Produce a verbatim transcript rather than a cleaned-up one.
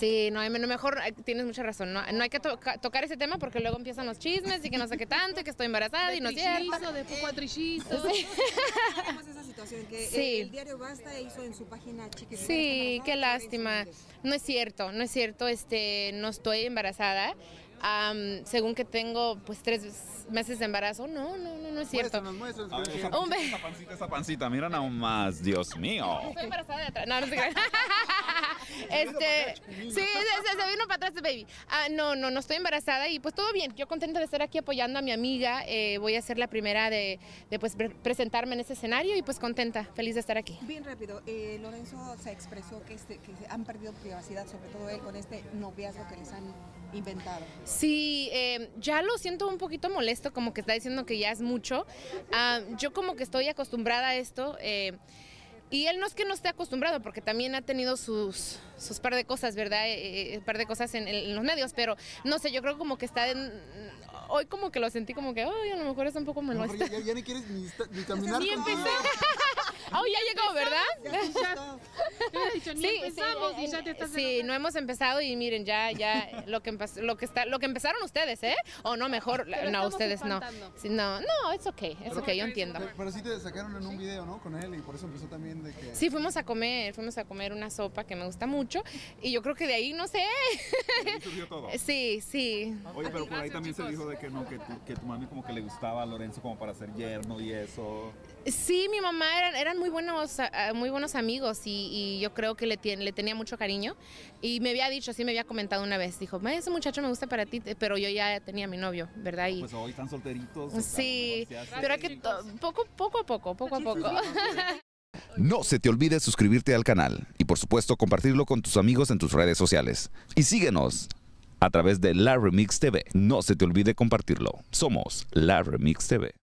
Sí, no, a lo mejor tienes mucha razón, no, no hay que to tocar ese tema porque luego empiezan los chismes y que no sé qué tanto y que estoy embarazada de y no es cierto. De poco a trillizo. Sí. Esa situación que sí. el, el diario Basta hizo en su página chiquitita. Sí, qué lástima. No es cierto, no es cierto, este, no estoy embarazada. Um, según que tengo pues tres meses de embarazo, no, no, no, no es cierto. Muestran, muestran, ver, esa, pancita, esa pancita, esa pancita, mira nada más, Dios mío. Estoy embarazada de atrás, no, no sé qué. Este, sí, se, se vino para atrás de baby. Ah, no, no, no estoy embarazada y pues todo bien. Yo contenta de estar aquí apoyando a mi amiga. Eh, voy a ser la primera de, de pues, pre presentarme en este escenario y pues contenta, feliz de estar aquí. Bien rápido, eh, Lorenzo se expresó que, este, que han perdido privacidad, sobre todo él con este noviazgo que les han inventado. Sí, eh, ya lo siento un poquito molesto, como que está diciendo que ya es mucho. Ah, yo como que estoy acostumbrada a esto. Eh, Y él no es que no esté acostumbrado, porque también ha tenido sus, sus par de cosas, ¿verdad? Eh, eh, par de cosas en, en los medios, pero no sé, yo creo como que está... En, hoy como que lo sentí como que, ay, a lo mejor es un poco molesto. No, ya, ya ni quieres ni, ni caminar. Ni empecé. Oh, ya llegó, ¿verdad? Ya, sí, empezamos sí, y ya te estás sí no hemos empezado y miren, ya ya lo que, lo que, está, lo que empezaron ustedes, ¿eh? O no, mejor, pero no, ustedes no. Sí, no. No, es ok, es ok, yo entiendo. Pero, pero sí te sacaron en un video, ¿no? Con él y por eso empezó también de que... Sí, fuimos a comer, fuimos a comer una sopa que me gusta mucho y yo creo que de ahí, no sé. Ahí surgió todo. Sí, sí. Oye, pero por ahí también se dijo de que no, que tu, que tu mami como que le gustaba a Lorenzo como para ser yerno y eso. Sí, mi mamá eran, eran muy buenos muy buenos amigos y, y yo creo que le, ten, le tenía mucho cariño y me había dicho, sí me había comentado una vez, dijo, ese muchacho me gusta para ti, pero yo ya tenía a mi novio, ¿verdad? Y pues hoy están solteritos. Sí, están pero hay que poco, poco a poco, poco a poco. No se te olvide suscribirte al canal y por supuesto compartirlo con tus amigos en tus redes sociales. Y síguenos a través de La Remix T V. No se te olvide compartirlo. Somos La Remix T V.